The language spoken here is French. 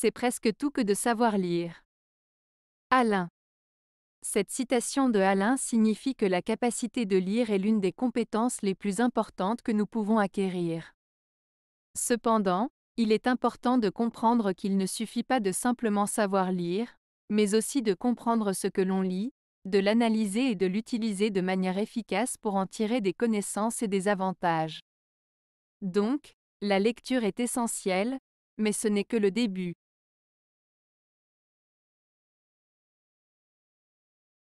c'est presque tout que de savoir lire. Alain. Cette citation de Alain signifie que la capacité de lire est l'une des compétences les plus importantes que nous pouvons acquérir. Cependant, il est important de comprendre qu'il ne suffit pas de simplement savoir lire, mais aussi de comprendre ce que l'on lit, de l'analyser et de l'utiliser de manière efficace pour en tirer des connaissances et des avantages. Donc, la lecture est essentielle, mais ce n'est que le début.